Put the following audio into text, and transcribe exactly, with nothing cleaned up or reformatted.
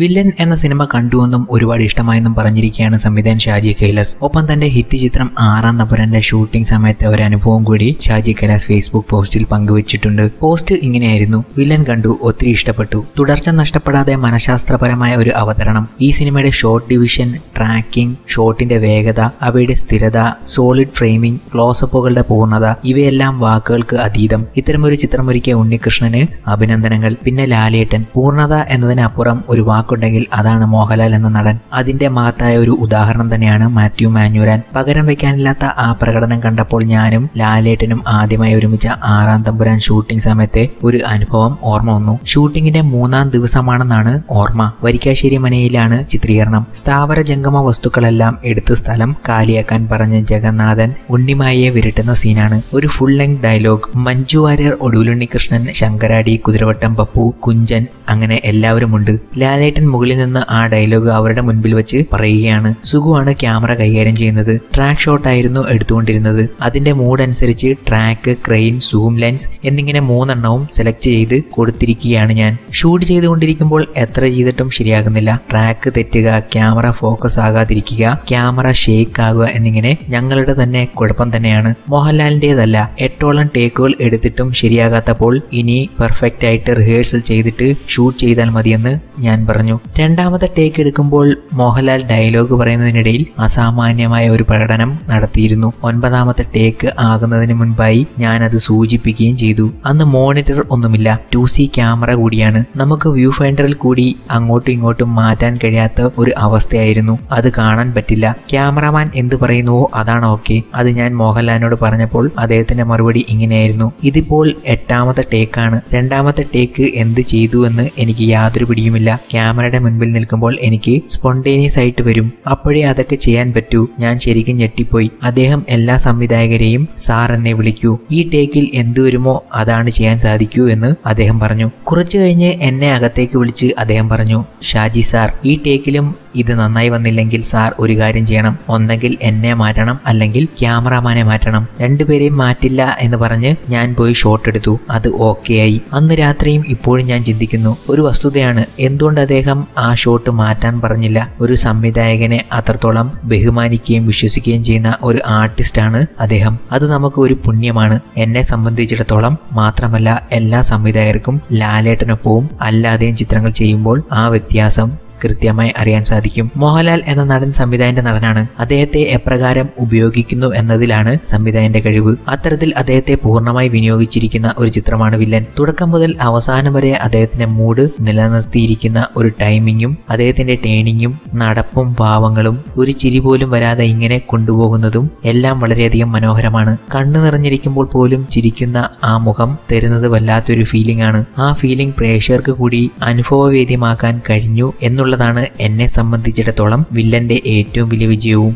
Villain എന്ന cinema കണ്ടുവെന്നും ഒരുപാട് ഇഷ്ടമായെന്നും പറഞ്ഞിരിക്കുകയാണ് സംവിധായകൻ ഷാജി കൈലാസ്. ഒപ്പം തന്റെ ഹിറ്റ് ചിത്രം ആറാം തമ്പുരാന്റെ ഷൂട്ടിംഗ് സമയത്തെ ഒരു അനുഭവം കൂടി ഷാജി കൈലാസ് ഫേസ്ബുക്ക് പോസ്റ്റിൽ പങ്കുവച്ചിട്ടുണ്ട്. പോസ്റ്റ് ഇങ്ങനെയായിരുന്നു: വില്ലൻ കണ്ടു, ഒത്തിരി ഇഷ്ടപ്പെട്ടു. തുടർച്ച നഷ്ടപ്പെടാതെ മനഃശാസ്ത്രപരമായ ഒരു അവതരണം. ഈ സിനിമയുടെ ഷോട്ട് ഡിവിഷൻ, ട്രാക്കിംഗ്, ഷോട്ടിന്റെ വേഗത, അവയുടെ സ്ഥിരത, സോളിഡ് ഫ്രെയിമിംഗ്, ക്ലോസപ്പുകളുടെ പൂർണ്ണത, ഇവയെല്ലാം വാക്കുകൾക്ക് അതീതം. ഇത്തരമൊരു ചിത്രം ഒരുക്കിയ ഉണ്ണികൃഷ്ണന് അഭിനന്ദനങ്ങൾ. പിന്നെ ലാലേട്ടൻ. പൂർണ്ണത എന്നതിനപ്പുറം ഒരു ുണ്ടെങ്കിൽ അതാണ് മോഹൻലാൽ എന്ന നടൻ. അതിന്റെ മഹത്തായ ഒരു ഉദാഹരണം തന്നെയാണ് മാത്യു മാഞ്ഞൂരാൻ. പകരം വെക്കാനില്ലാത്ത ആ പ്രകടനം കണ്ടപ്പോൾ ഞാനും ലാലേട്ടനും ആദ്യമായി ഒരുമിച്ച ആറാം തമ്പുരാൻ ഷൂട്ടിംഗ് സമയത്തെ ഒരു അനുഭവം ഓർമ്മ വന്നു. ഷൂട്ടിങ്ങിന്റെ മൂന്നാം ദിവസമാണെന്നാണ് ഓർമ്മ. വരിക്കാശ്ശേരി മനയിലാണ് ചിത്രീകരണം. സ്ഥാവര ജംഗമ വസ്തുക്കളെല്ലാം എടുത്ത് സ്ഥലം കാലിയാക്കാൻ പറഞ്ഞ ജഗന്നാഥൻ ഉണ്ണിമായയെ വിരട്ടുന്ന സീനാണ്. ഒരു full length dialogue. Manju Warrier, Oduvil Unnikrishnan, Sankaradi, Kuthiravattam Pappu, Kunchan, അങ്ങനെ എല്ലാവരുമുണ്ട്. ലാലേ മുകളിൽ നിന്ന് ആ ഡയലോഗ് അവരുടെ മുൻപിൽ വെച്ച് പറയുകയാണ്. സുഖുവാണ് ക്യാമറ കൈകാര്യം ചെയ്യുന്നത്. ട്രാക്ക് ഷോട്ട് ആയിരുന്നു എടുത്തുകൊണ്ടിരുന്നത്. അതിന്റെ മൂഡ് അനുസരിച്ച് ട്രാക്ക്, ക്രെയിൻ, സൂം ലെൻസ് എന്നിങ്ങനെ മൂന്നെണ്ണവും സെലക്ട് ചെയ്ത് കൊടുത്തിരിക്കുകയാണ് ഞാൻ. ഷൂട്ട് ചെയ്തുകൊണ്ടിരിക്കുമ്പോൾ എത്ര ചെയ്തിട്ടും ശരിയാകുന്നില്ല. ട്രാക്ക് തെറ്റുക, ക്യാമറ ഫോക്കസ് ആകാതിരിക്കുക, ക്യാമറ ഷേക്ക് ആകുക എന്നിങ്ങനെ ഞങ്ങളുടെ തന്നെ കുഴപ്പം തന്നെയാണ്. മോഹൻലാലിൻ്റെതല്ല. എട്ടോളം ടേക്കുകൾ എടുത്തിട്ടും ശരിയാകാത്തപ്പോൾ ഇനി പെർഫെക്റ്റ് ആയിട്ട് റിഹേഴ്സൽ ചെയ്തിട്ട് ഷൂട്ട് ചെയ്താൽ മതിയെന്ന് ഞാൻ പറഞ്ഞു. രണ്ടാമത്തെ ടേക്ക് എടുക്കുമ്പോൾ മോഹൻലാൽ ഡയലോഗ് പറയുന്നതിനിടയിൽ അസാമാന്യമായ ഒരു പ്രകടനം നടത്തിയിരുന്നു. ഒൻപതാമത്തെ ടേക്ക് ആകുന്നതിന് മുൻപായി ഞാനത് സൂചിപ്പിക്കുകയും ചെയ്തു. അന്ന് മോണിറ്റർ ഒന്നുമില്ല, ടു സി ക്യാമറ കൂടിയാണ്. നമുക്ക് വ്യൂ ഫൈൻഡറിൽ കൂടി അങ്ങോട്ടും ഇങ്ങോട്ടും മാറ്റാൻ കഴിയാത്ത ഒരു അവസ്ഥയായിരുന്നു. അത് കാണാൻ പറ്റില്ല. ക്യാമറമാൻ എന്ത് പറയുന്നുവോ അതാണ് ഓക്കെ. അത് ഞാൻ മോഹൻലാലിനോട് പറഞ്ഞപ്പോൾ അദ്ദേഹത്തിന്റെ മറുപടി ഇങ്ങനെയായിരുന്നു: ഇതിപ്പോൾ എട്ടാമത്തെ ടേക്കാണ്. രണ്ടാമത്തെ ടേക്ക് എന്ത് ചെയ്തു എന്ന് എനിക്ക് യാതൊരു പിടിയുമില്ല. ക്യാമറയുടെ മുൻപിൽ നിൽക്കുമ്പോൾ എനിക്ക് സ്പോണ്ടേനിയസ് ആയിട്ട് വരും. അപ്പോഴേ അതൊക്കെ ചെയ്യാൻ പറ്റൂ. ഞാൻ ശരിക്കും ഞെട്ടിപ്പോയി. അദ്ദേഹം എല്ലാ സംവിധായകരെയും സാർ എന്നെ വിളിക്കൂ. ഈ ടേക്കിൽ എന്തു വരുമോ അതാണ് ചെയ്യാൻ സാധിക്കൂ എന്ന് അദ്ദേഹം പറഞ്ഞു. കുറച്ചു കഴിഞ്ഞ് എന്നെ അകത്തേക്ക് വിളിച്ച് അദ്ദേഹം പറഞ്ഞു: ഷാജി സാർ, ഈ ടേക്കിലും ഇത് നന്നായി വന്നില്ലെങ്കിൽ സാർ ഒരു കാര്യം ചെയ്യണം. ഒന്നെങ്കിൽ എന്നെ മാറ്റണം, അല്ലെങ്കിൽ ക്യാമറാമാനെ മാറ്റണം. രണ്ടുപേരെയും മാറ്റില്ല എന്ന് പറഞ്ഞ് ഞാൻ പോയി ഷോട്ട് എടുത്തു. അത് ഓക്കെ ആയി. അന്ന് രാത്രിയും ഇപ്പോഴും ഞാൻ ചിന്തിക്കുന്നു. ഒരു വസ്തുതയാണ്, എന്തുകൊണ്ട് അദ്ദേഹം ആ ഷോട്ട് മാറ്റാൻ പറഞ്ഞില്ല? ഒരു സംവിധായകനെ അത്രത്തോളം ബഹുമാനിക്കുകയും വിശ്വസിക്കുകയും ചെയ്യുന്ന ഒരു ആർട്ടിസ്റ്റാണ് അദ്ദേഹം. അത് നമുക്ക് ഒരു പുണ്യമാണ്. എന്നെ സംബന്ധിച്ചിടത്തോളം മാത്രമല്ല, എല്ലാ സംവിധായകർക്കും ലാലേട്ടനൊപ്പവും അല്ലാതെയും ചിത്രങ്ങൾ ചെയ്യുമ്പോൾ ആ വ്യത്യാസം കൃത്യമായി അറിയാൻ സാധിക്കും. മോഹൻലാൽ എന്ന നടൻ സംവിധായകന്റെ നടനാണ്. അദ്ദേഹത്തെ എപ്രകാരം ഉപയോഗിക്കുന്നു എന്നതിലാണ് സംവിധായകന്റെ കഴിവ്. അത്തരത്തിൽ അദ്ദേഹത്തെ പൂർണ്ണമായി വിനിയോഗിച്ചിരിക്കുന്ന ഒരു ചിത്രമാണ് വില്ലൻ. തുടക്കം മുതൽ അവസാനം വരെ അദ്ദേഹത്തിന്റെ മൂഡ് നിലനിർത്തിയിരിക്കുന്ന ഒരു ടൈമിങ്ങും അദ്ദേഹത്തിന്റെ ടേണിങ്ങും നടപ്പും ഭാവങ്ങളും ഒരു ചിരി പോലും വരാതെ ഇങ്ങനെ കൊണ്ടുപോകുന്നതും എല്ലാം വളരെയധികം മനോഹരമാണ്. കണ്ണു നിറഞ്ഞിരിക്കുമ്പോൾ പോലും ചിരിക്കുന്ന ആ മുഖം തരുന്നത് വല്ലാത്തൊരു ഫീലിംഗ് ആണ്. ആ ഫീലിംഗ് പ്രേക്ഷകർക്ക് കൂടി അനുഭവവേദ്യമാക്കാൻ കഴിഞ്ഞു എന്നുള്ള ാണ് എന്നെ സംബന്ധിച്ചിടത്തോളം വില്ലന്റെ ഏറ്റവും വലിയ വിജയവും.